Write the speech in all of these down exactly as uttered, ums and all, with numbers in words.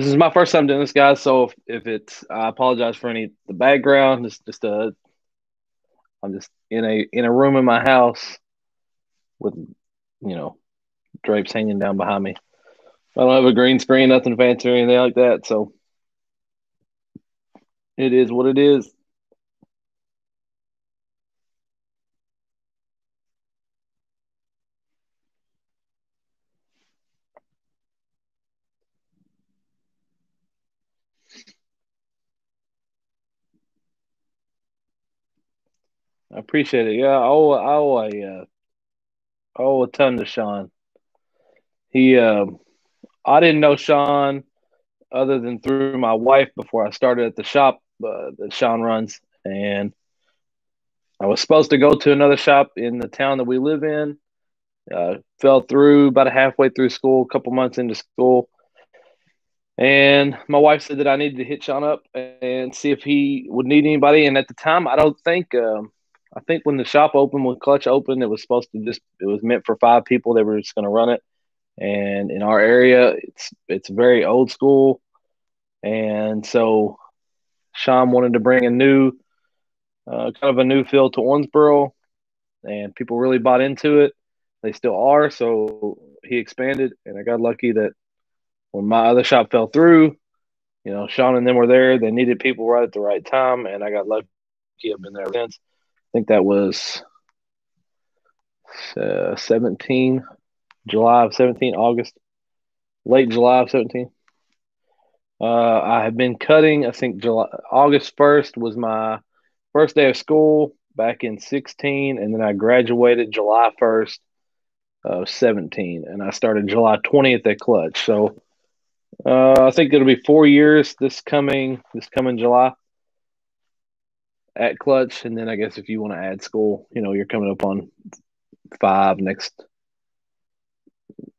This is my first time doing this, guys. So if, if it's, I apologize for any the background. It's just a, I'm just in a in a room in my house with, you know, drapes hanging down behind me. I don't have a green screen, nothing fancy or anything like that. So it is what it is. I appreciate it. Yeah, I owe, I owe, a, uh, I owe a ton to Sean. He, uh, I didn't know Sean other than through my wife before I started at the shop uh, that Sean runs. And I was supposed to go to another shop in the town that we live in. Uh, fell through about halfway through school, a couple months into school. And my wife said that I needed to hit Sean up and see if he would need anybody. And at the time, I don't think... Um, I think when the shop opened, when Clutch opened, it was supposed to just, it was meant for five people. They were just going to run it. And in our area, it's, it's very old school. And so Sean wanted to bring a new, uh, kind of a new feel to Onesboro, and people really bought into it. They still are. So he expanded, and I got lucky that when my other shop fell through, you know, Sean and them were there. They needed people right at the right time. And I got lucky. I've been there since. I think that was uh, seventeen, July of seventeen, August, late July of seventeen. Uh, I have been cutting, I think July, August first was my first day of school back in sixteen, and then I graduated July first of seventeen, and I started July twentieth at Clutch. So uh, I think it'll be four years this coming this coming July at Clutch. And then I guess if you want to add school, you know, you're coming up on five next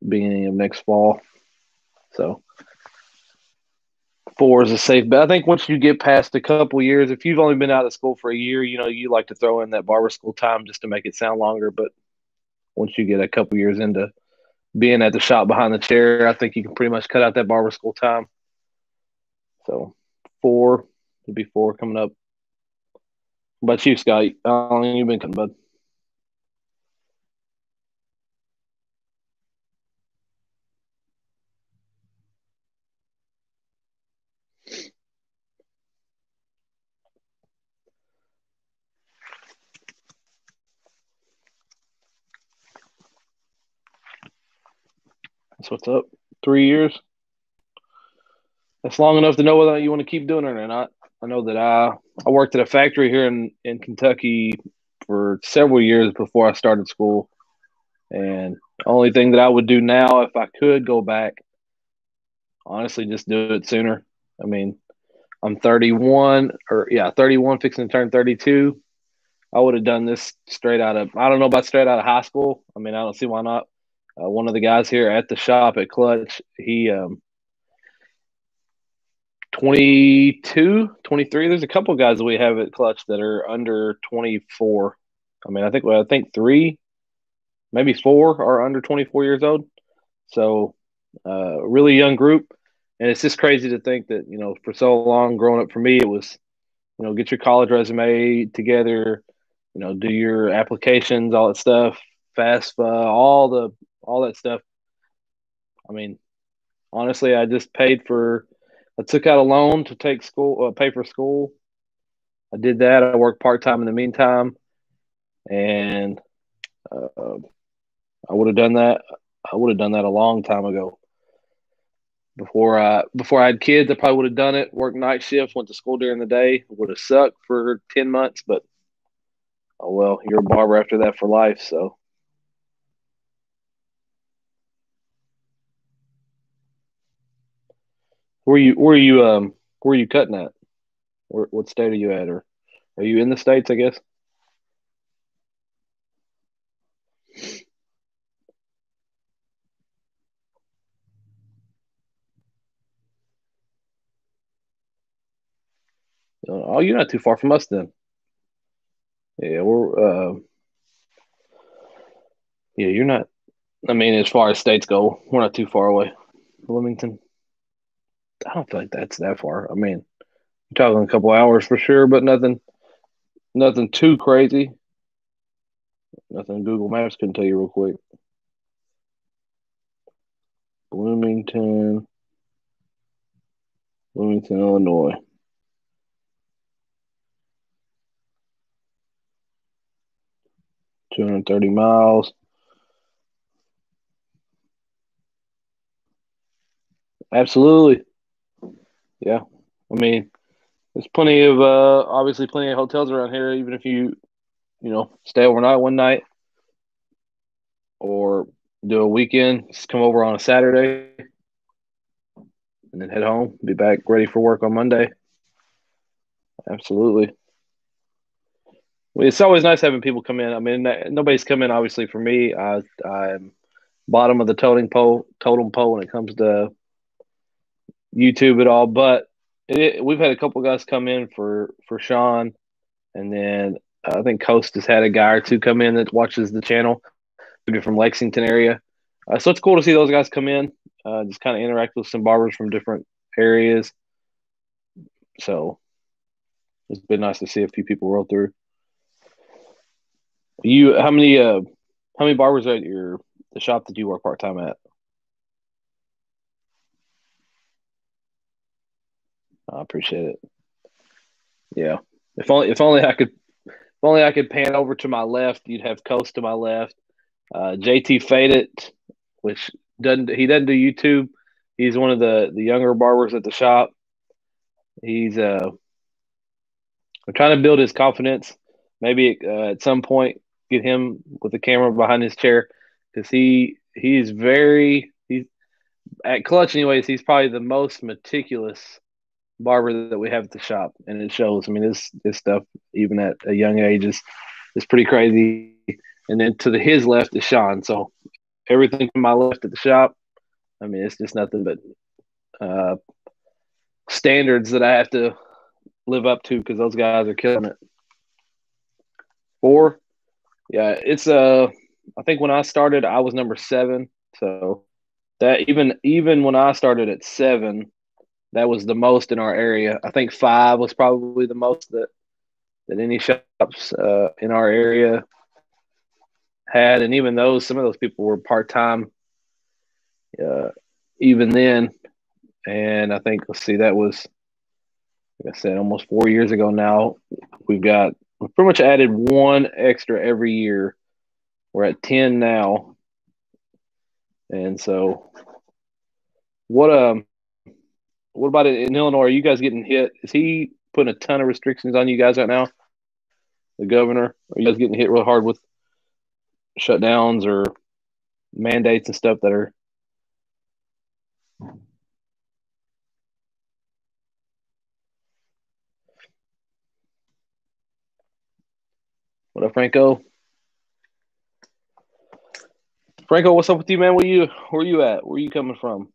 beginning of next fall. So four is a safe bet. I think once you get past a couple years, if you've only been out of school for a year, you know, you like to throw in that barber school time just to make it sound longer. But once you get a couple years into being at the shop behind the chair, I think you can pretty much cut out that barber school time. So four would be four coming up. But you, Scott, how long have you been cutting, bud? That's what's up. Three years. That's long enough to know whether you want to keep doing it or not. I know that I, I worked at a factory here in, in Kentucky for several years before I started school. And the only thing that I would do now, if I could go back, honestly, just do it sooner. I mean, I'm thirty-one, or yeah, thirty-one, fixing to turn thirty-two. I would have done this straight out of, I don't know about straight out of high school. I mean, I don't see why not. Uh, one of the guys here at the shop at Clutch, he, um, twenty-two, twenty-three. There's a couple guys that we have at Clutch that are under twenty-four. I mean, I think well, I think three, maybe four are under twenty-four years old. So, uh, really young group, and it's just crazy to think that, you know, for so long growing up for me, it was, you know, get your college resume together, you know, do your applications, all that stuff, FAFSA, all the all that stuff. I mean, honestly, I just paid for. I took out a loan to take school, uh, pay for school. I did that. I worked part-time in the meantime. And uh, I would have done that. I would have done that a long time ago. Before I, before I had kids, I probably would have done it. Worked night shifts, went to school during the day. It would have sucked for ten months, but oh well, you're a barber after that for life, so. Where you where you um where you cutting at? Where, what state are you at, or are you in the States? I guess. Oh, you're not too far from us then. Yeah, we're. Uh, yeah, you're not. I mean, as far as states go, we're not too far away. Bloomington. I don't feel like that's that far. I mean, you're talking a couple hours for sure, but nothing, nothing too crazy. Nothing Google Maps can tell you real quick. Bloomington, Bloomington, Illinois. two hundred thirty miles. Absolutely. Yeah. I mean, there's plenty of, uh, obviously plenty of hotels around here, even if you, you know, stay overnight one night or do a weekend, just come over on a Saturday and then head home, be back ready for work on Monday. Absolutely. It's always nice having people come in. I mean, nobody's come in, obviously, for me. I, I'm bottom of the totem pole, totem pole when it comes to YouTube at all. But it, we've had a couple guys come in for, for Sean. And then uh, I think Coast has had a guy or two come in that watches the channel, maybe from Lexington area. Uh, so it's cool to see those guys come in, uh, just kind of interact with some barbers from different areas. So it's been nice to see a few people roll through. You how many uh how many barbers at your the shop that you work part time at? I appreciate it. Yeah, if only if only I could if only I could pan over to my left, you'd have Coast to my left, uh, J T Faded, which doesn't he doesn't do YouTube. He's one of the the younger barbers at the shop. He's uh, I'm trying to build his confidence. Maybe uh, at some point. Get him with the camera behind his chair because he he's very he's at Clutch anyways. He's probably the most meticulous barber that we have at the shop, and it shows. I mean, this this stuff even at a young age is is pretty crazy. And then to the, his left is Sean. So everything to my left at the shop, I mean, it's just nothing but uh, standards that I have to live up to because those guys are killing it. Four. Yeah, it's uh I think when I started I was number seven. So that even even when I started at seven, that was the most in our area. I think five was probably the most that that any shops uh in our area had. And even those some of those people were part time uh even then. And I think let's see, that was like I said, almost four years ago now. We've got We've pretty much added one extra every year. We're at ten now. And so what um what about in Illinois? Are you guys getting hit? Is he putting a ton of restrictions on you guys right now? The governor? Are you guys getting hit real hard with shutdowns or mandates and stuff that are What up, Franco? Franco, what's up with you, man? Where you where you at? Where you coming from?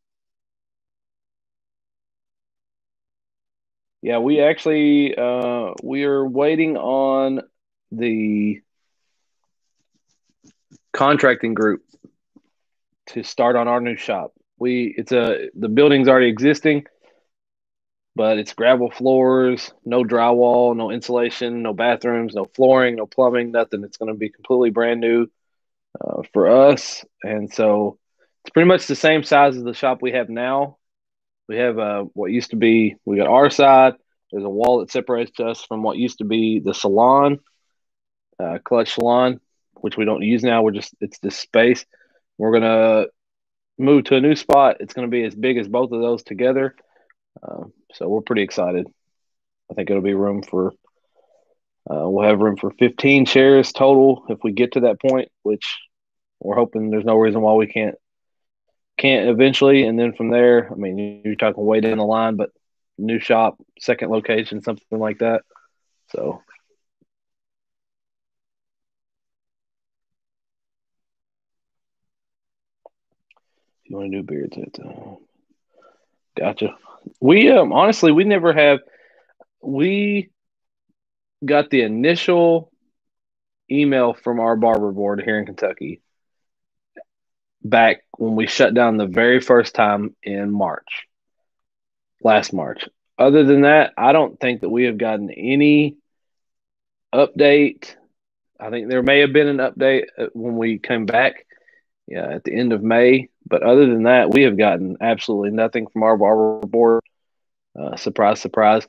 Yeah, we actually uh, we are waiting on the contracting group to start on our new shop. We it's a the building's already existing, but it's gravel floors, no drywall, no insulation, no bathrooms, no flooring, no plumbing, nothing. It's going to be completely brand new uh, for us. And so it's pretty much the same size as the shop we have now. We have uh, what used to be, we got our side. There's a wall that separates us from what used to be the salon, uh, Clutch Salon, which we don't use now. We're just, it's this space. We're going to move to a new spot. It's going to be as big as both of those together. Um, so we're pretty excited. I think it'll be room for, uh, we'll have room for fifteen chairs total if we get to that point, which we're hoping there's no reason why we can't, can't eventually. And then from there, I mean, you're talking way down the line, but new shop, second location, something like that. So. If you want to do beards at uh, gotcha. We um, honestly, we never have. We got the initial email from our barber board here in Kentucky back when we shut down the very first time in March. last March. Other than that, I don't think that we have gotten any update. I think there may have been an update when we came back yeah, at the end of May. But other than that, we have gotten absolutely nothing from our barber board. Uh, surprise, surprise.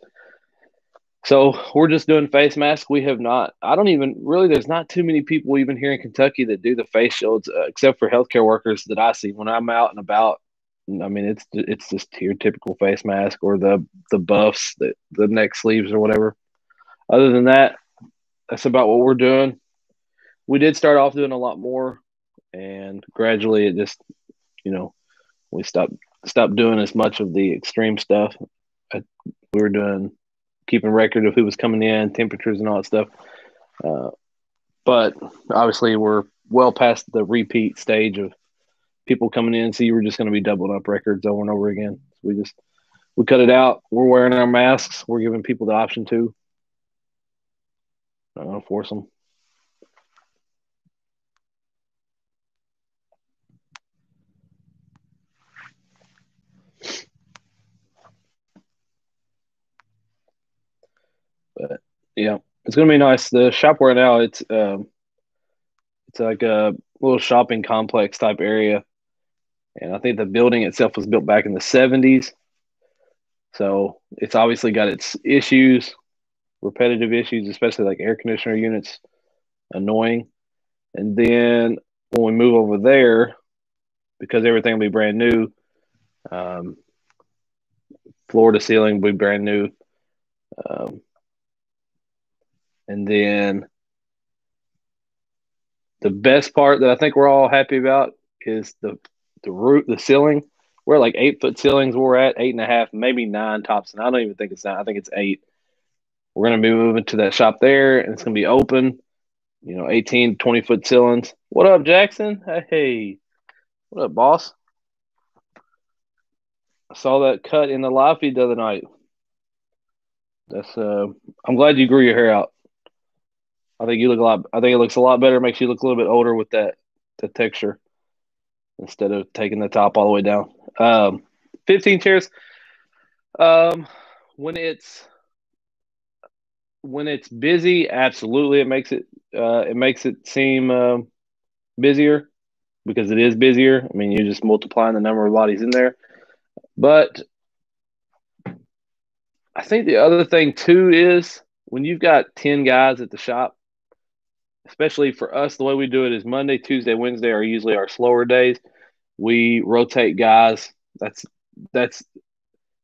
So we're just doing face masks. We have not, I don't even, really, there's not too many people even here in Kentucky that do the face shields, uh, except for healthcare workers that I see when I'm out and about. I mean, it's it's just your typical face mask or the, the buffs, that the neck sleeves or whatever. Other than that, that's about what we're doing. We did start off doing a lot more, and gradually it just, you know, we stopped, stopped doing as much of the extreme stuff. I, we were doing, keeping record of who was coming in, temperatures and all that stuff. Uh, but obviously we're well past the repeat stage of people coming in, so you were just going to be doubling up records over and over again. We just we cut it out. We're wearing our masks. We're giving people the option to uh, force them. But yeah, it's going to be nice. The shop right now, it's um, it's like a little shopping complex type area. And I think the building itself was built back in the seventies. So it's obviously got its issues, repetitive issues, especially like air conditioner units, annoying. And then when we move over there, because everything will be brand new, um, floor to ceiling will be brand new. Um, and then the best part that I think we're all happy about is the The roof, the ceiling. We're like eight foot ceilings. We're at eight and a half, maybe nine tops. And I don't even think it's nine. I think it's eight. We're going to be moving to that shop there, and it's going to be open, you know, eighteen, twenty foot ceilings. What up, Jackson? Hey, what up, boss? I saw that cut in the live feed the other night. That's, uh, I'm glad you grew your hair out. I think you look a lot, I think it looks a lot better. It makes you look a little bit older with that, the texture, instead of taking the top all the way down. Um, fifteen chairs. Um, when it's when it's busy, absolutely, it makes it uh, it makes it seem uh, busier, because it is busier. I mean, you're just multiplying the number of bodies in there. But I think the other thing too is when you've got ten guys at the shop, especially for us, the way we do it is Monday, Tuesday, Wednesday are usually our slower days. We rotate guys. That's that's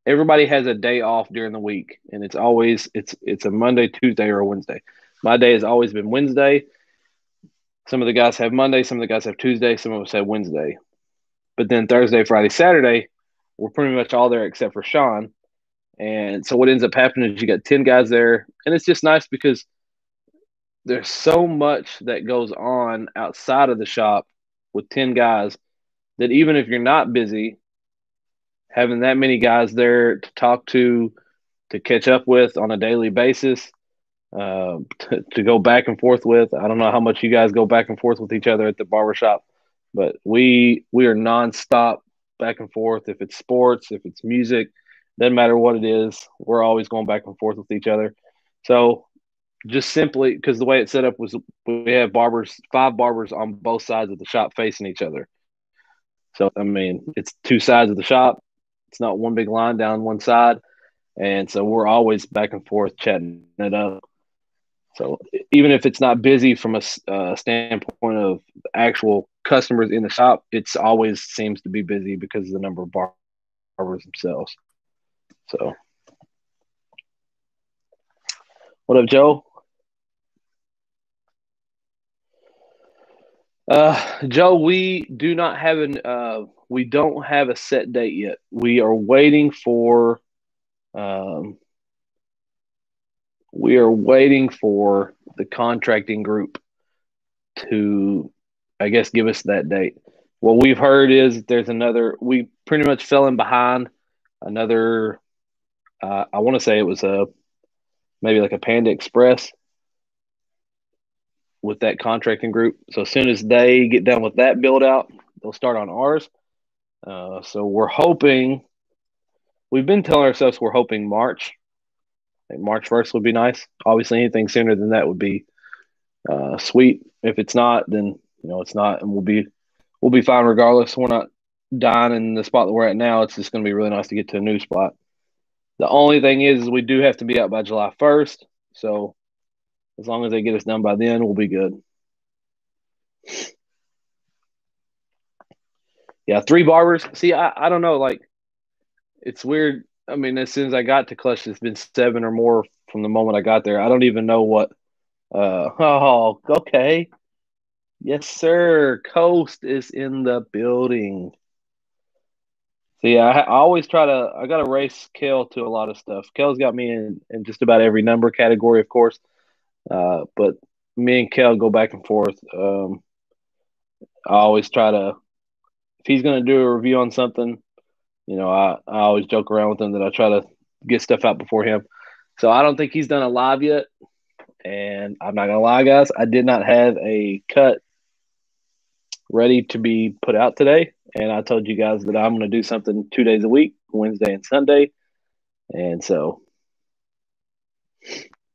everybody has a day off during the week, and it's always it's it's a Monday, Tuesday, or a Wednesday. My day has always been Wednesday. Some of the guys have Monday, some of the guys have Tuesday, some of us have Wednesday. But then Thursday, Friday, Saturday, we're pretty much all there except for Sean. And so what ends up happening is you got ten guys there, and it's just nice because there's so much that goes on outside of the shop with ten guys that even if you're not busy, having that many guys there to talk to, to catch up with on a daily basis, uh, to, to go back and forth with. I don't know how much you guys go back and forth with each other at the barbershop, but we we are nonstop back and forth. If it's sports, if it's music, doesn't matter what it is, we're always going back and forth with each other. So just simply because the way it's set up was we have barbers, five barbers on both sides of the shop facing each other. So, I mean, it's two sides of the shop. It's not one big line down one side. And so we're always back and forth chatting it up. So even if it's not busy from a uh, standpoint of actual customers in the shop, it's always seems to be busy because of the number of bar barbers themselves. So what up, Joe? Uh, Joe, we do not have an uh, we don't have a set date yet. We are waiting for um, we are waiting for the contracting group to, I guess, give us that date. What we've heard is there's another. We pretty much fell in behind another. Uh, I want to say it was a maybe like a Panda Express with that contracting group. So as soon as they get done with that build out, they'll start on ours. Uh, so we're hoping we've been telling ourselves we're hoping March. I think March first would be nice. Obviously, anything sooner than that would be uh, sweet. If it's not, then you know it's not, and we'll be we'll be fine regardless. We're not dying in the spot that we're at now. It's just going to be really nice to get to a new spot. The only thing is, is we do have to be out by July first. So as long as they get us done by then, we'll be good. Yeah, three barbers. See, I, I don't know. Like, it's weird. I mean, as soon as I got to Clutch, it's been seven or more from the moment I got there. I don't even know what. Uh, oh, okay. Yes, sir. Coast is in the building. So, yeah, I, I always try to – I got to race Kel to a lot of stuff. Kel's got me in, in just about every number category, of course. Uh, but me and Kel go back and forth. Um, I always try to – if he's going to do a review on something, you know, I, I always joke around with him that I try to get stuff out before him. So I don't think he's done a live yet. And I'm not going to lie, guys, I did not have a cut ready to be put out today. And I told you guys that I'm going to do something two days a week, Wednesday and Sunday. And so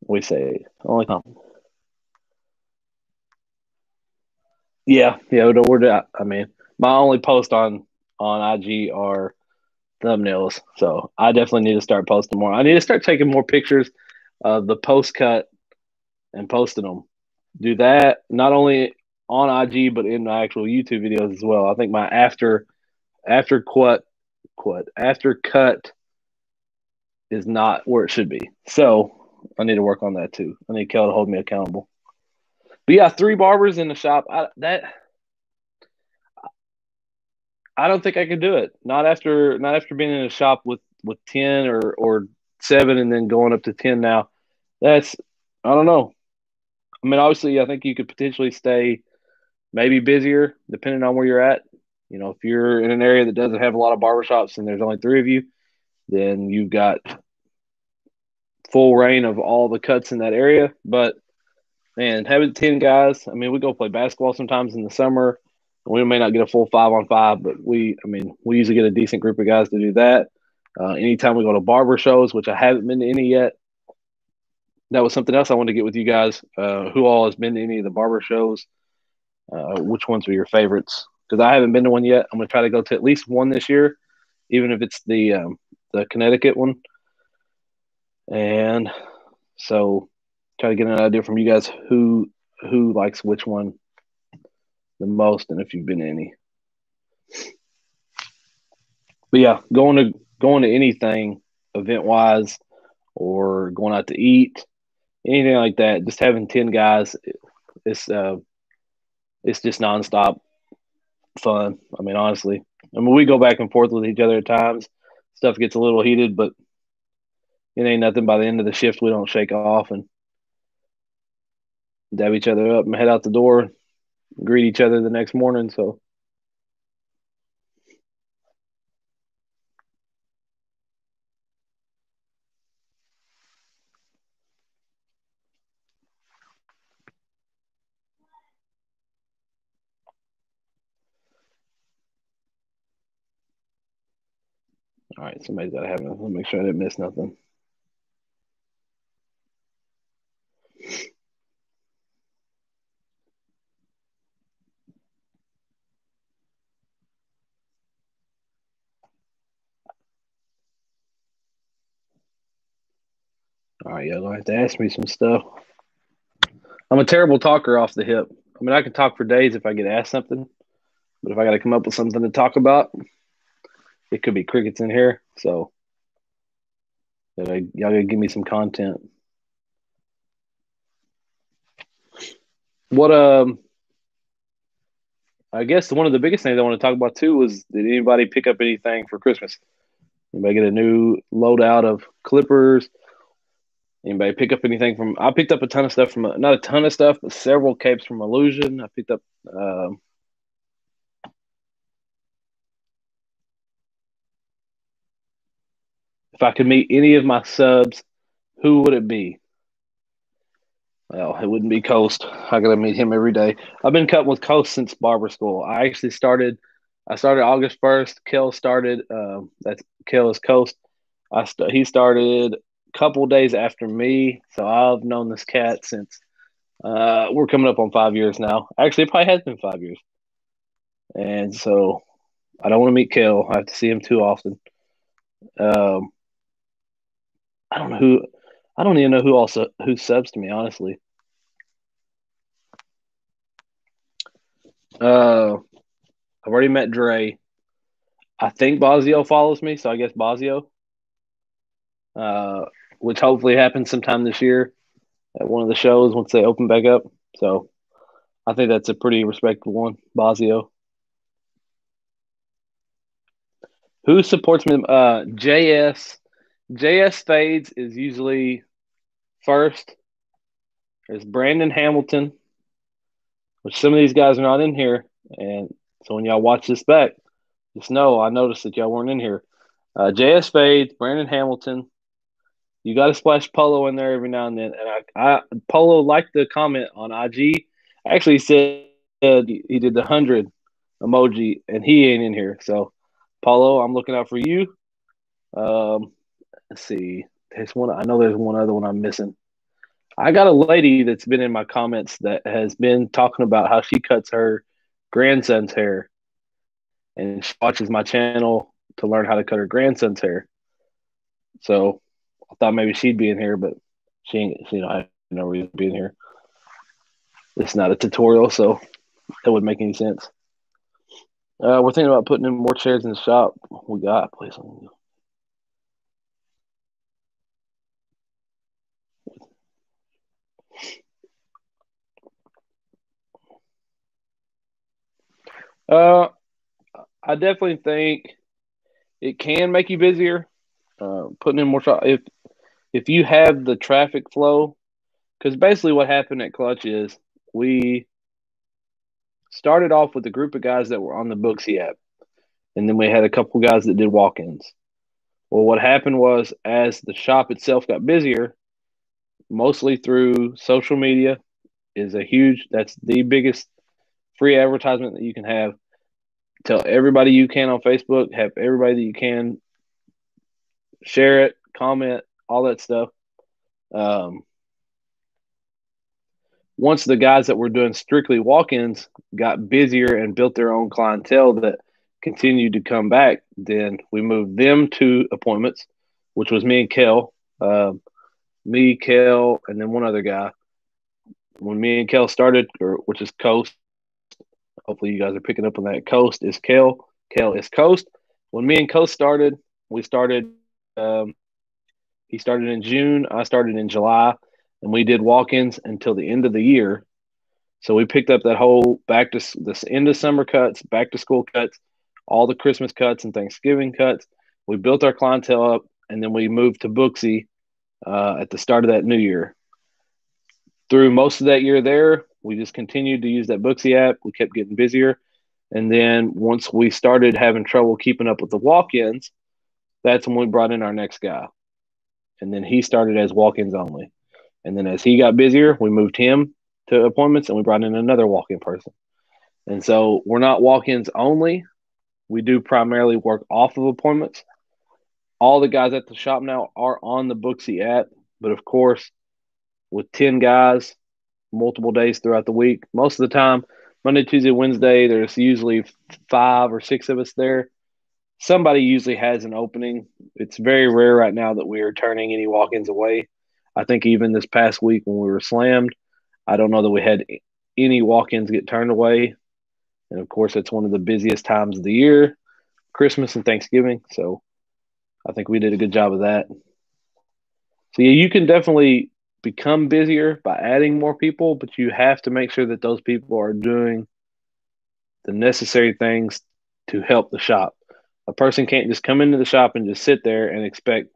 we say only time. Yeah, yeah, we're doing. I mean, my only post on on I G are thumbnails, so I definitely need to start posting more. I need to start taking more pictures of the post cut and posting them. Do that not only on I G, but in the actual YouTube videos as well. I think my after, after cut, cut, after cut is not where it should be. So I need to work on that too. I need Kel to hold me accountable. But yeah, three barbers in the shop. I, that I don't think I could do it. Not after, not after being in a shop with with ten or or seven, and then going up to ten now. That's I don't know. I mean, obviously, I think you could potentially stay. Maybe busier, depending on where you're at. You know, if you're in an area that doesn't have a lot of barbershops and there's only three of you, then you've got full reign of all the cuts in that area. But, man, having ten guys, I mean, we go play basketball sometimes in the summer. We may not get a full five-on-five, but we, I mean, we usually get a decent group of guys to do that. Uh, anytime we go to barber shows, which I haven't been to any yet, that was something else I wanted to get with you guys. Uh, who all has been to any of the barber shows? Uh, which ones were your favorites? Because I haven't been to one yet. I'm going to try to go to at least one this year, even if it's the um, the Connecticut one. And so try to get an idea from you guys who who likes which one the most and if you've been to any. But, yeah, going to, going to anything event-wise or going out to eat, anything like that, just having ten guys, it's uh, – it's just nonstop fun. I mean, honestly, I mean, we go back and forth with each other at times. Stuff gets a little heated, but it ain't nothing. By the end of the shift, we don't shake off and dab each other up and head out the door, greet each other the next morning. So, all right, somebody's got to have it. Let me make sure I didn't miss nothing. All right, y'all going to have to ask me some stuff. I'm a terrible talker off the hip. I mean, I can talk for days if I get asked something, but if I got to come up with something to talk about, it could be crickets in here, so y'all gotta give me some content. What um, I guess one of the biggest things I want to talk about too was, did anybody pick up anything for Christmas? Anybody get a new load out of clippers? Anybody pick up anything from? I picked up a ton of stuff from not a ton of stuff, but several capes from Illusion. I picked up um. If I could meet any of my subs, who would it be? Well, it wouldn't be Coast. I gotta meet him every day. I've been cutting with Coast since barber school. I actually started. I started August first. Kel started. Um, that's Kel is Coast. I st- he started a couple days after me, so I've known this cat since uh, we're coming up on five years now. Actually, it probably has been five years. And so I don't want to meet Kel. I have to see him too often. Um, I don't know who. I don't even know who also who subs to me, honestly. Uh, I've already met Dre. I think Bossio follows me, so I guess Bossio. Uh, which hopefully happens sometime this year at one of the shows once they open back up. So I think that's a pretty respectable one, Bossio. Who supports me? Uh, J S. J S Fades is usually first. There's Brandon Hamilton, which some of these guys are not in here. And so when y'all watch this back, just know I noticed that y'all weren't in here. Uh, J S Fades, Brandon Hamilton. You got to splash Polo in there every now and then. And I, I Polo liked the comment on I G. Actually, he said he did the one hundred emoji, and he ain't in here. So, Polo, I'm looking out for you. Um, let's see. There's one. I know there's one other one I'm missing. I got a lady that's been in my comments that has been talking about how she cuts her grandson's hair, and she watches my channel to learn how to cut her grandson's hair. So I thought maybe she'd be in here, but she ain't. She don't have no reason to be in here. It's not a tutorial, so that wouldn't make any sense. Uh, we're thinking about putting in more chairs in the shop. We got place. Uh, I definitely think it can make you busier. Uh, putting in more tra- if if you have the traffic flow, because basically what happened at Clutch is we started off with a group of guys that were on the Booksy app, and then we had a couple guys that did walk-ins. Well, what happened was as the shop itself got busier, mostly through social media, is a huge – that's the biggest free advertisement that you can have. Tell everybody you can on Facebook, have everybody that you can share it, comment, all that stuff. Um, once the guys that were doing strictly walk-ins got busier and built their own clientele that continued to come back, then we moved them to appointments, which was me and Kel, um, me, Kel, and then one other guy. When me and Kel started, or which is Coast, hopefully you guys are picking up on that. Coast is Kel, Kel is Coast. When me and Coast started, we started, um, he started in June, I started in July. And we did walk-ins until the end of the year. So we picked up that whole back to this end of summer cuts, back to school cuts, all the Christmas cuts and Thanksgiving cuts. We built our clientele up, and then we moved to Booksy uh, at the start of that new year. Through most of that year there, we just continued to use that Booksy app. We kept getting busier. And then once we started having trouble keeping up with the walk-ins, that's when we brought in our next guy. And then he started as walk-ins only. And then as he got busier, we moved him to appointments, and we brought in another walk-in person. And so we're not walk-ins only. We do primarily work off of appointments. All the guys at the shop now are on the Booksy app. But, of course, with ten guys, multiple days throughout the week, most of the time, Monday, Tuesday, Wednesday, there's usually five or six of us there. Somebody usually has an opening. It's very rare right now that we are turning any walk-ins away. I think even this past week when we were slammed, I don't know that we had any walk-ins get turned away. And, of course, that's one of the busiest times of the year, Christmas and Thanksgiving. So I think we did a good job of that. So, yeah, you can definitely become busier by adding more people, but you have to make sure that those people are doing the necessary things to help the shop. A person can't just come into the shop and just sit there and expect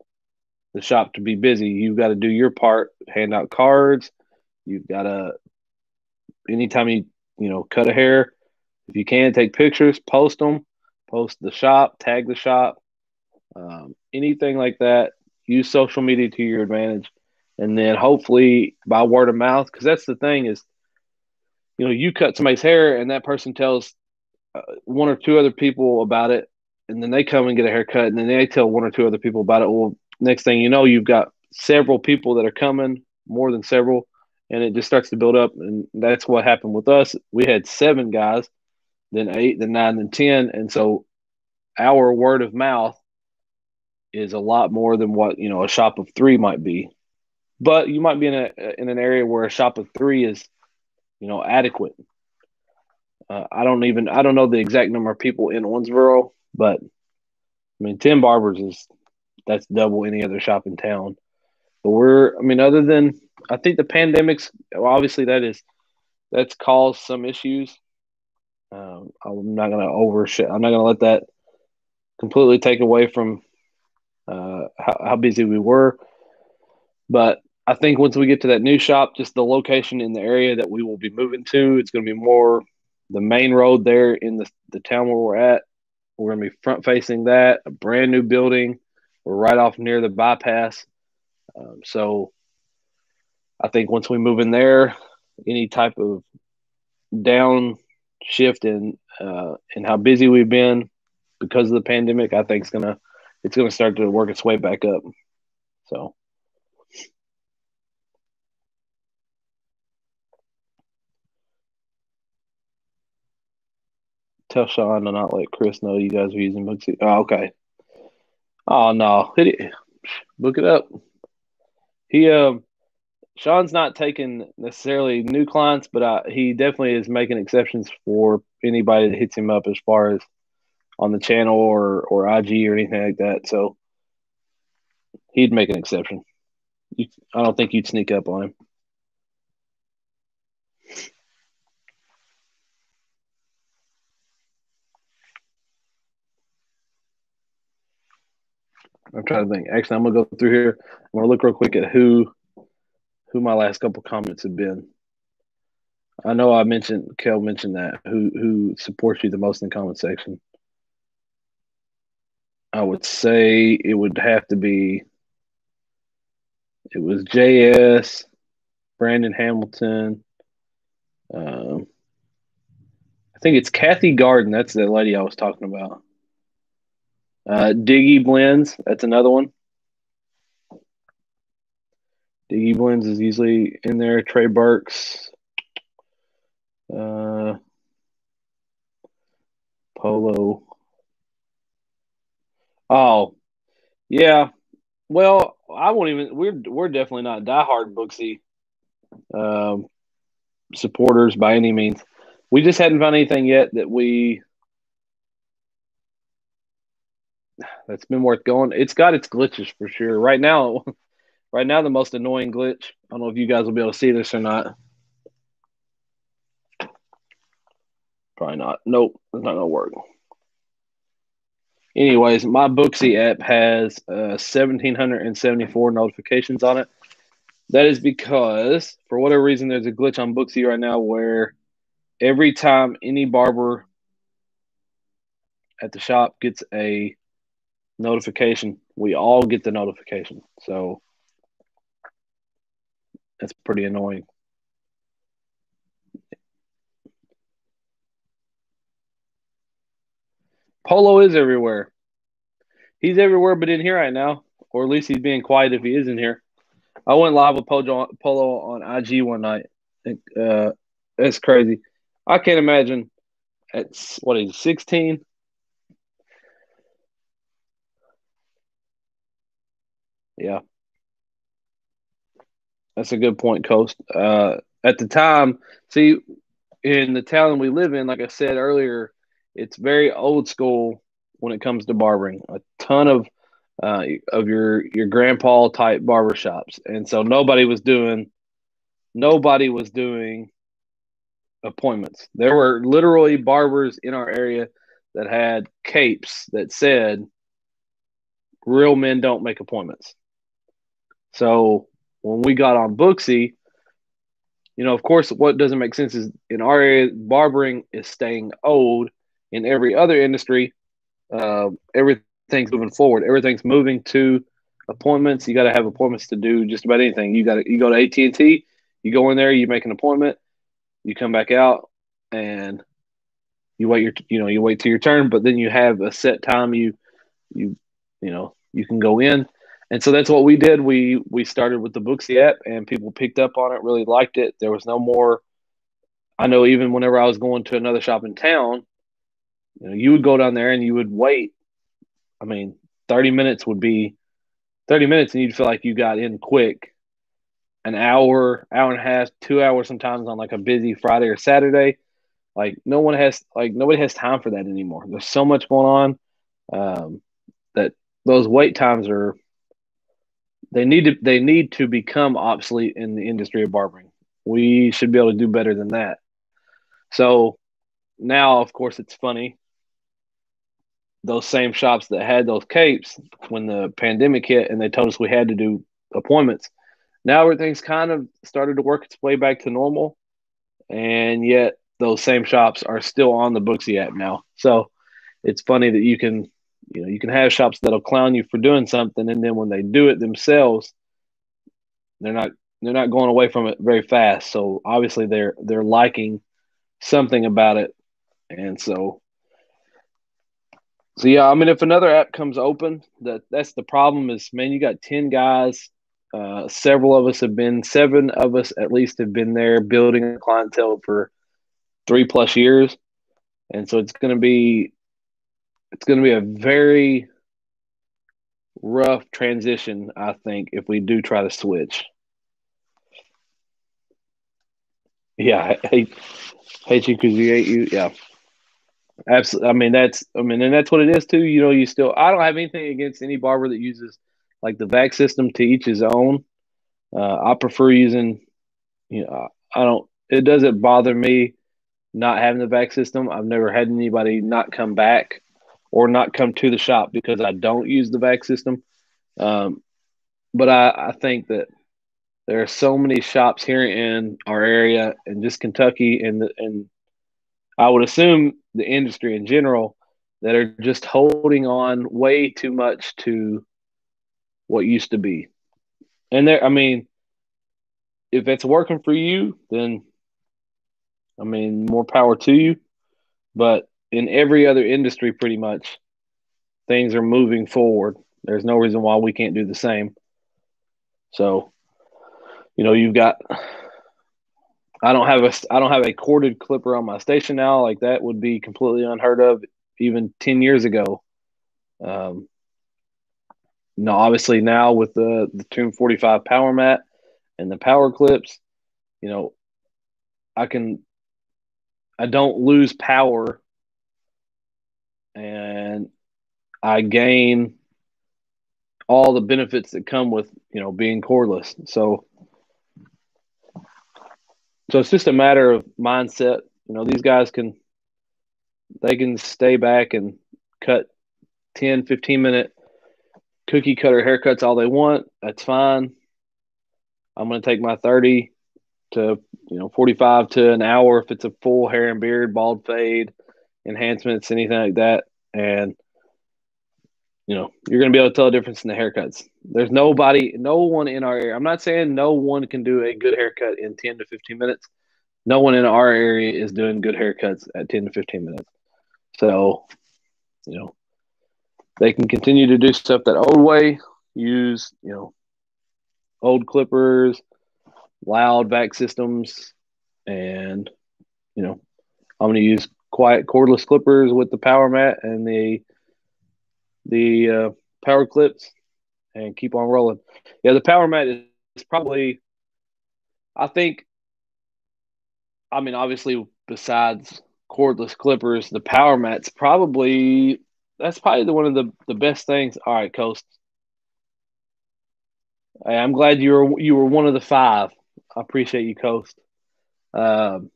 the shop to be busy. You've got to do your part, hand out cards. You've got to, anytime you, you know, cut a hair, if you can, take pictures, post them, post the shop, tag the shop, um, anything like that. Use social media to your advantage. And then hopefully by word of mouth, because that's the thing is, you know, you cut somebody's hair and that person tells uh, one or two other people about it. and then they come and get a haircut, and then they tell one or two other people about it. Well, next thing you know, you've got several people that are coming, more than several, and it just starts to build up. And that's what happened with us. We had seven guys, then eight, then nine, then ten. And so our word of mouth is a lot more than what, you know, a shop of three might be. But you might be in a in an area where a shop of three is, you know, adequate. Uh, I don't even I don't know the exact number of people in Onesboro, but I mean, ten barbers is that's double any other shop in town. But we're I mean, other than I think the pandemic's well, obviously that is that's caused some issues. Um, I'm not gonna overshit. I'm not gonna let that completely take away from uh, how, how busy we were, but. I think once we get to that new shop, just the location in the area that we will be moving to, it's going to be more the main road there in the, the town where we're at. We're going to be front-facing that, a brand-new building. We're right off near the bypass. Um, so I think once we move in there, any type of downshift in, uh, in how busy we've been because of the pandemic, I think it's going to it's going to start to work its way back up. So. Tell Sean to not let Chris know you guys are using Booksy. Oh, okay. Oh no, hit it. Look it up. He, um, Sean's not taking necessarily new clients, but I, he definitely is making exceptions for anybody that hits him up as far as on the channel or or I G or anything like that. So he'd make an exception. You, I don't think you'd sneak up on him. I'm trying to think. Actually, I'm going to go through here. I'm going to look real quick at who who my last couple comments have been. I know I mentioned, Kel mentioned that, who who supports you the most in the comment section. I would say it would have to be, it was J S, Brandon Hamilton. Um, I think it's Kathy Garden. That's the lady I was talking about. Uh, Diggy Blends, that's another one. Diggy Blends is usually in there. Trey Burks. Uh, Polo. Oh, yeah. Well, I won't even, we're, we're definitely not diehard Booksy um, supporters by any means. We just hadn't found anything yet that we... That's been worth going. It's got its glitches for sure. Right now, right now the most annoying glitch, I don't know if you guys will be able to see this or not. Probably not. Nope, it's not going to work. Anyways, my Booksy app has uh, one thousand seven hundred seventy-four notifications on it. That is because, for whatever reason, there's a glitch on Booksy right now where every time any barber at the shop gets a notification, we all get the notification. So that's pretty annoying. Polo is everywhere. He's everywhere but in here right now, or at least he's being quiet if he is in here. I went live with Polo on I G one night. Uh, that's crazy. I can't imagine at, what is sixteen? Yeah, that's a good point, Coast. Uh, at the time, see, in the town we live in, like I said earlier, it's very old school when it comes to barbering. A ton of uh, of your your grandpa type barbershops, and so nobody was doing nobody was doing appointments. There were literally barbers in our area that had capes that said, "Real men don't make appointments." So when we got on Booksy, you know, of course, what doesn't make sense is in our area, barbering is staying old. In every other industry, uh, everything's moving forward. Everything's moving to appointments. You got to have appointments to do just about anything. You got to, you go to A T and T, you go in there, you make an appointment, you come back out, and you wait your, you know, you wait till your turn, but then you have a set time you, you, you know, you can go in. And so that's what we did. We, we started with the Booksy app and people picked up on it, really liked it. There was no more, I know even whenever I was going to another shop in town, you know, you would go down there and you would wait. I mean, thirty minutes would be thirty minutes and you'd feel like you got in quick. An hour, hour and a half, two hours sometimes on like a busy Friday or Saturday. Like no one has, like nobody has time for that anymore. There's so much going on um, that those wait times are, They need to they need to become obsolete in the industry of barbering. We should be able to do better than that. So now, of course, it's funny. Those same shops that had those capes when the pandemic hit and they told us we had to do appointments, now everything's kind of started to work its way back to normal. And yet those same shops are still on the Booksy app now. So it's funny that you can You know, you can have shops that'll clown you for doing something, and then when they do it themselves, they're not they're not going away from it very fast. So obviously they're they're liking something about it, and so so yeah. I mean, if another app comes open, that that's the problem is, man, you got ten guys. Uh, several of us have been, seven of us at least have been there building a clientele for three plus years, and so it's going to be. It's going to be a very rough transition, I think, if we do try to switch. Yeah, I hate, hate you because you hate you. Yeah, absolutely. I mean, that's I mean, and that's what it is too. You know, you still. I don't have anything against any barber that uses like the V A C system. To each his own. Uh, I prefer using. You know, I don't. It doesn't bother me not having the V A C system. I've never had anybody not come back. Or not come to the shop because I don't use the V A C system. Um, but I, I think that there are so many shops here in our area and just Kentucky and, the, and I would assume the industry in general that are just holding on way too much to what used to be. And there, I mean, if it's working for you, then, I mean, more power to you. But in every other industry, pretty much, things are moving forward. There's no reason why we can't do the same. So, you know, you've got. I don't have a I don't have a corded clipper on my station now. Like that would be completely unheard of, even ten years ago. Um, no, obviously now with the the Tomb forty-five power mat and the power clips, you know, I can. I don't lose power. And I gain all the benefits that come with, you know, being cordless. So, so it's just a matter of mindset. You know, these guys can, they can stay back and cut ten, fifteen minute cookie cutter haircuts all they want. That's fine. I'm going to take my thirty to, you know, forty-five to an hour if it's a full hair and beard, bald fade. Enhancements, anything like that, and you know you're going to be able to tell a difference in the haircuts. There's nobody, no one in our area. I'm not saying no one can do a good haircut in ten to fifteen minutes. No one in our area is doing good haircuts at ten to fifteen minutes. So, you know, they can continue to do stuff that old way. Use, you know, old clippers, loud V A C systems, and you know, I'm going to use quiet cordless clippers with the power mat and the the uh, power clips and keep on rolling. Yeah, the power mat is, is probably, I think, I mean, obviously besides cordless clippers, the power mat's probably, that's probably the, one of the, the best things. All right, Coast. Hey, I'm glad you were, you were one of the five. I appreciate you, Coast. Um,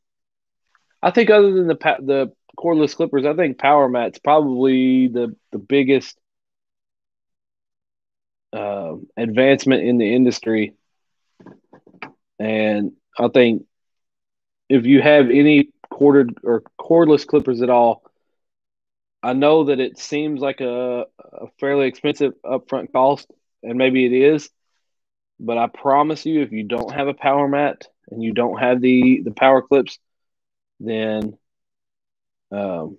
I think other than the the cordless clippers, I think power mat's probably the the biggest uh, advancement in the industry, and I think if you have any corded or cordless clippers at all, I know that it seems like a, a fairly expensive upfront cost, and maybe it is, but I promise you, if you don't have a power mat and you don't have the the power clips, then Um,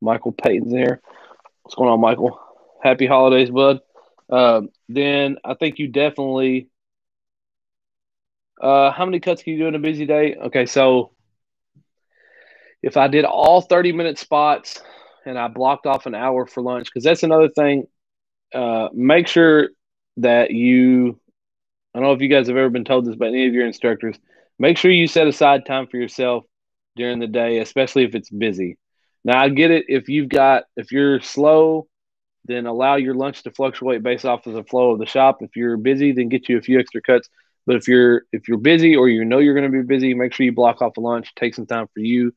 Michael Payton's there. What's going on, Michael? Happy holidays, bud. Um, then I think you definitely uh, – how many cuts can you do in a busy day? Okay, so if I did all thirty-minute spots and I blocked off an hour for lunch, because that's another thing, uh, make sure that you – I don't know if you guys have ever been told this by any of your instructors. Make sure you set aside time for yourself during the day, especially if it's busy. Now, I get it. If you've got, if you're slow, then allow your lunch to fluctuate based off of the flow of the shop. If you're busy, then get you a few extra cuts. But if you're if you're busy or you know you're going to be busy, make sure you block off a lunch, take some time for you,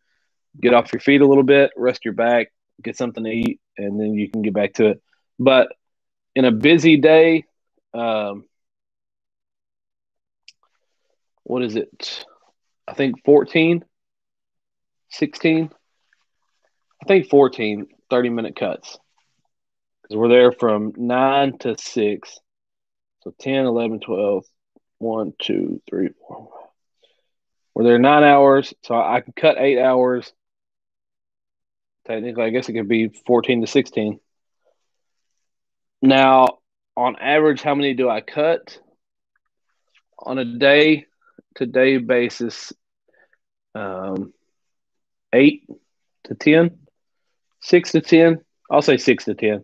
get off your feet a little bit, rest your back, get something to eat, and then you can get back to it. But in a busy day, um, what is it? I think fourteen, sixteen. I think fourteen thirty-minute cuts, because we're there from nine to six. So ten, eleven, twelve, one, two, three, four. We're there nine hours, so I can cut eight hours. Technically, I guess it could be fourteen to sixteen. Now, on average, how many do I cut? On a day-to-day basis, um, eight to ten. six to ten. I'll say six to ten.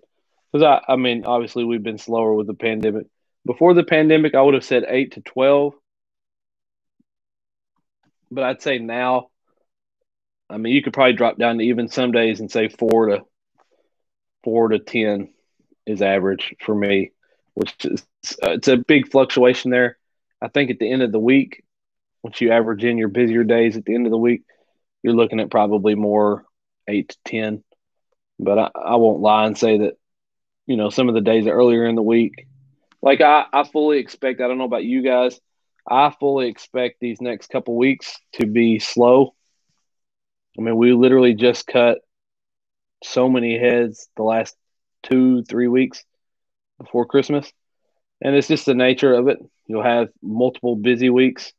Because, I, I mean, obviously we've been slower with the pandemic. Before the pandemic, I would have said eight to twelve. But I'd say now, I mean, you could probably drop down to even some days and say four to ten is average for me, which is it's a big fluctuation there. I think at the end of the week, once you average in your busier days at the end of the week, you're looking at probably more eight to ten. But I, I won't lie and say that, you know, some of the days earlier in the week, like I, I fully expect, I don't know about you guys, I fully expect these next couple weeks to be slow. I mean, we literally just cut so many heads the last two, three weeks before Christmas. And it's just the nature of it. You'll have multiple busy weeks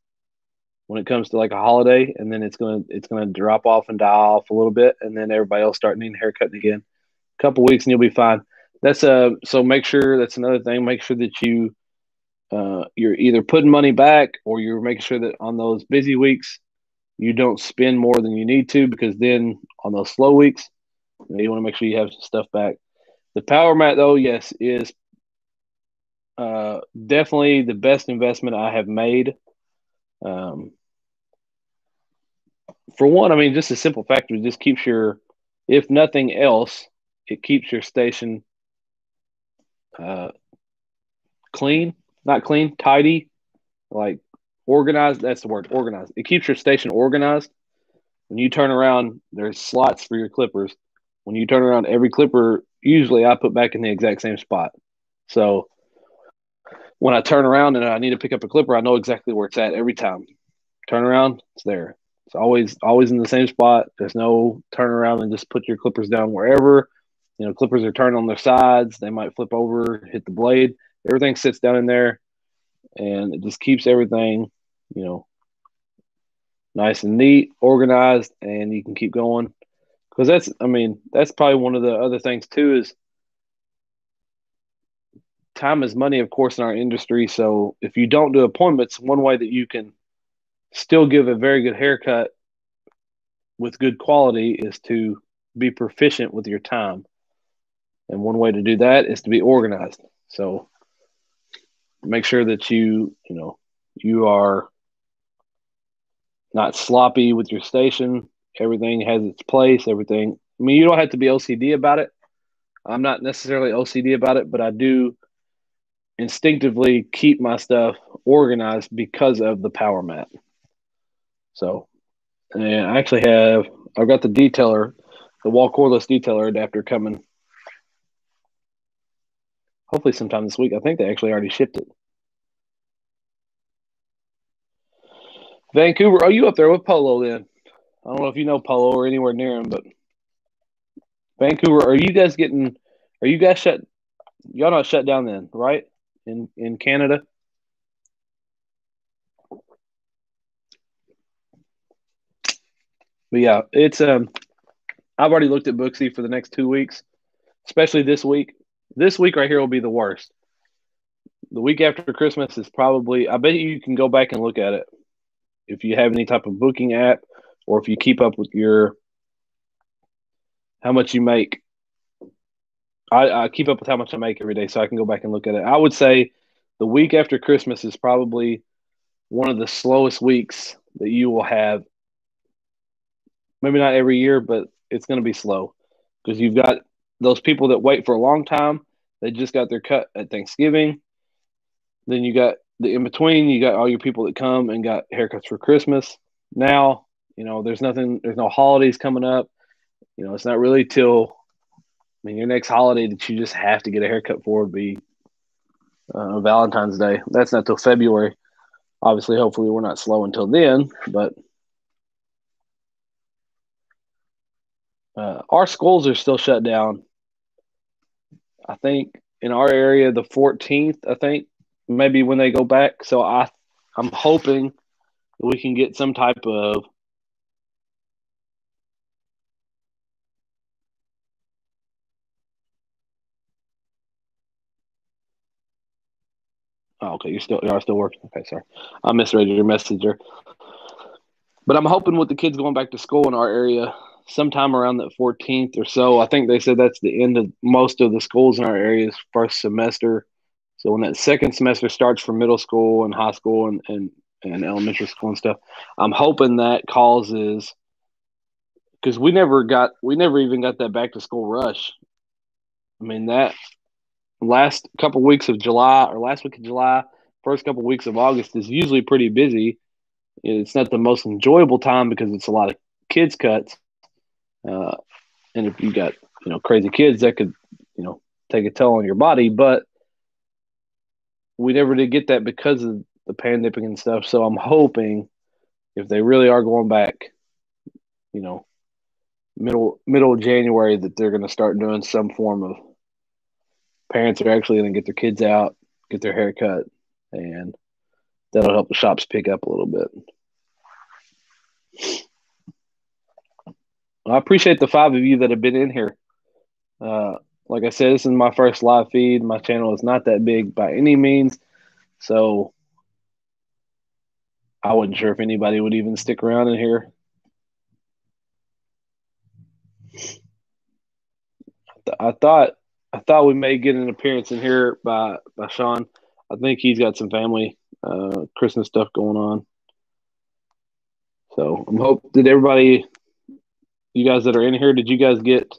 when it comes to like a holiday, and then it's gonna it's gonna drop off and die off a little bit, and then everybody else start needing haircutting again. A couple weeks and you'll be fine. That's a so make sure that's another thing. Make sure that you uh, you're either putting money back or you're making sure that on those busy weeks you don't spend more than you need to, because then on those slow weeks you want to make sure you have some stuff back. The power mat though, yes, is uh, definitely the best investment I have made. Um, for one, I mean, just a simple factor, it just keeps your, if nothing else, it keeps your station uh, clean, not clean, tidy, like organized. That's the word, organized. It keeps your station organized. When you turn around, there's slots for your clippers. When you turn around, every clipper, usually I put back in the exact same spot. So when I turn around and I need to pick up a clipper, I know exactly where it's at every time. Turn around, it's there. It's always always in the same spot. There's no turn around and just put your clippers down wherever. You know, clippers are turned on their sides. They might flip over, hit the blade. Everything sits down in there, and it just keeps everything, you know, nice and neat, organized, and you can keep going. Because that's, I mean, that's probably one of the other things too is, time is money, of course, in our industry. So if you don't do appointments, one way that you can still give a very good haircut with good quality is to be proficient with your time. And one way to do that is to be organized. So make sure that you, you know, you are not sloppy with your station. Everything has its place, everything. I mean, you don't have to be O C D about it. I'm not necessarily O C D about it, but I do instinctively keep my stuff organized because of the power mat. So, and I actually have, I've got the detailer, the wall cordless detailer adapter coming. Hopefully sometime this week. I think they actually already shipped it. Vancouver, are you up there with Polo then? I don't know if you know Polo or anywhere near him, but Vancouver, are you guys getting, are you guys shut, y'all not shut down then, right? In in Canada? But yeah, it's um, I've already looked at Booksy for the next two weeks, especially this week. This week right here will be the worst. The week after Christmas is probably, I bet you can go back and look at it if you have any type of booking app or if you keep up with your, how much you make. I, I keep up with how much I make every day, so I can go back and look at it. I would say the week after Christmas is probably one of the slowest weeks that you will have. Maybe not every year, but it's going to be slow because you've got those people that wait for a long time. They just got their cut at Thanksgiving. Then you got the in-between. You got all your people that come and got haircuts for Christmas. Now, you know, there's nothing, there's no holidays coming up. You know, it's not really till, I mean, your next holiday that you just have to get a haircut for would be uh, Valentine's Day. That's not till February. Obviously, hopefully we're not slow until then, but uh, our schools are still shut down. I think in our area, the fourteenth, I think, maybe when they go back. So I, I'm hoping that we can get some type of Oh, okay, you're still you are still working. Okay, sorry, I misread your messenger. But I'm hoping with the kids going back to school in our area, sometime around the fourteenth or so. I think they said that's the end of most of the schools in our area's first semester. So when that second semester starts for middle school and high school and, and, and elementary school and stuff, I'm hoping that causes because we never got we never even got that back to school rush. I mean that. Last couple weeks of July or last week of July, first couple weeks of August is usually pretty busy. It's not the most enjoyable time because it's a lot of kids cuts. Uh, and if you got, you know, crazy kids that could, you know, take a toll on your body, but we never did get that because of the pandemic and stuff. So I'm hoping if they really are going back, you know, middle, middle of January that they're going to start doing some form of parents are actually going to get their kids out, get their hair cut, and that'll help the shops pick up a little bit. I appreciate the five of you that have been in here. Uh, like I said, this is my first live feed. My channel is not that big by any means, so I wasn't sure if anybody would even stick around in here. I thought... I thought we may get an appearance in here by, by Sean. I think he's got some family uh, Christmas stuff going on. So I'm hope did everybody, you guys that are in here, did you guys get,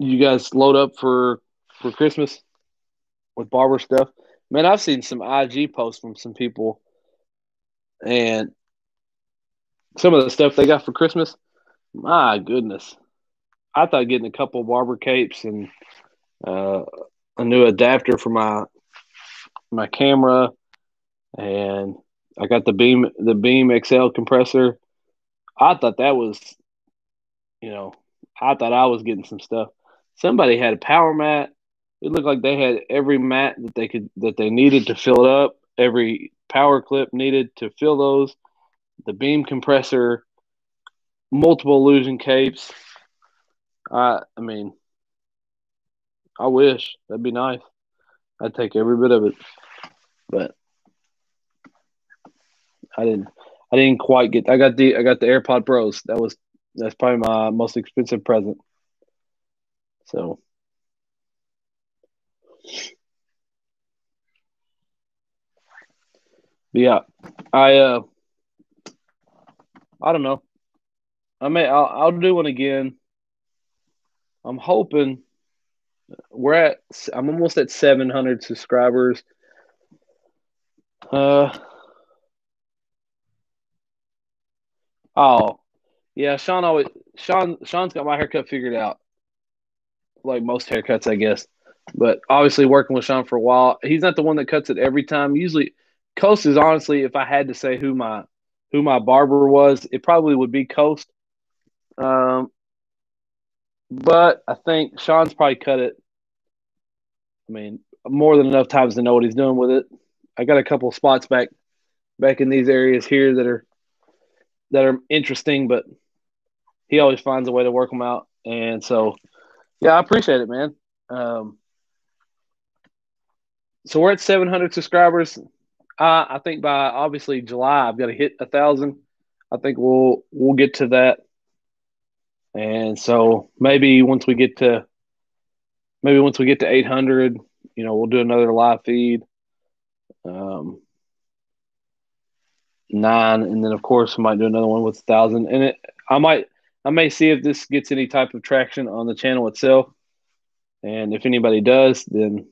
you guys load up for for Christmas with barber stuff? Man, I've seen some I G posts from some people, and some of the stuff they got for Christmas, my goodness. I thought getting a couple barber capes and uh, a new adapter for my my camera, and I got the Beam the Beam X L compressor. I thought that was, you know, I thought I was getting some stuff. Somebody had a power mat. It looked like they had every mat that they could that they needed to fill it up. Every power clip needed to fill those. The Beam compressor, multiple Illusion capes. I I mean, I wish. That'd be nice. I'd take every bit of it. But I didn't I didn't quite get I got the I got the AirPod Pros. That was that's probably my most expensive present. So but yeah. I uh I don't know. I may I'll I'll do one again. I'm hoping we're at, I'm almost at seven hundred subscribers. Uh, oh, yeah, Sean always, Sean, Sean's got my haircut figured out. Like most haircuts, I guess. But obviously working with Sean for a while, he's not the one that cuts it every time. Usually, Coast is honestly, if I had to say who my, who my barber was, it probably would be Coast. Um, But I think Sean's probably cut it, I mean, more than enough times to know what he's doing with it. I got a couple spots back back in these areas here that are that are interesting, but he always finds a way to work them out. And so, yeah, I appreciate it, man. Um, so we're at seven hundred subscribers. Uh, I think by obviously July, I've got to hit a thousand. I think we'll we'll get to that. And so maybe once we get to maybe once we get to eight hundred, you know, we'll do another live feed. Um, nine, and then of course we might do another one with a thousand. And it, I might I may see if this gets any type of traction on the channel itself. And if anybody does, then,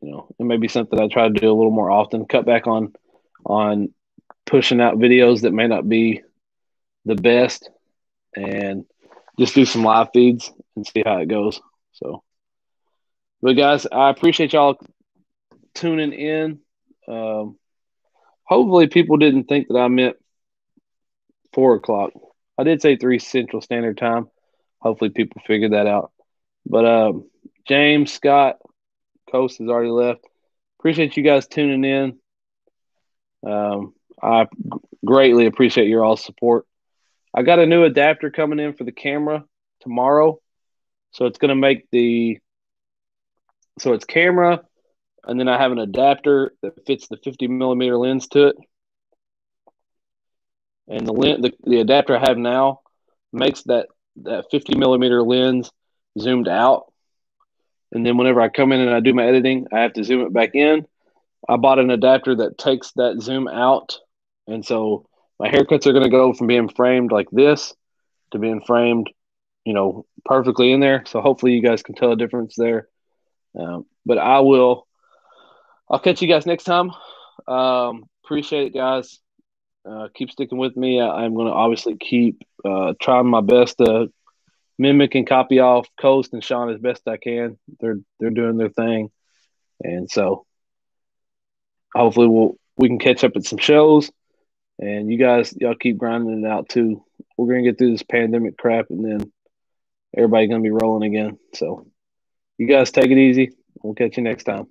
you know, it may be something I try to do a little more often. Cut back on on pushing out videos that may not be the best, and just do some live feeds and see how it goes. So, but guys, I appreciate y'all tuning in. Um, hopefully, people didn't think that I meant four o'clock. I did say three Central Standard Time. Hopefully, people figured that out. But um, James, Scott, Coast has already left. Appreciate you guys tuning in. Um, I greatly appreciate your all support. I got a new adapter coming in for the camera tomorrow. So it's going to make the – so it's camera, and then I have an adapter that fits the fifty millimeter lens to it. And the, lens, the, the adapter I have now makes that, that fifty millimeter lens zoomed out. And then whenever I come in and I do my editing, I have to zoom it back in. I bought an adapter that takes that zoom out. And so my haircuts are going to go from being framed like this to being framed, you know, perfectly in there. So hopefully you guys can tell a difference there. Um, but I will, I'll catch you guys next time. Um, appreciate it, guys. Uh, keep sticking with me. I, I'm going to obviously keep uh, trying my best to mimic and copy off Coast and Sean as best I can. They're they're doing their thing, and so hopefully we'll we can catch up at some shows. And you guys, y'all keep grinding it out too. We're gonna get through this pandemic crap, and then everybody's gonna be rolling again. So you guys take it easy. We'll catch you next time.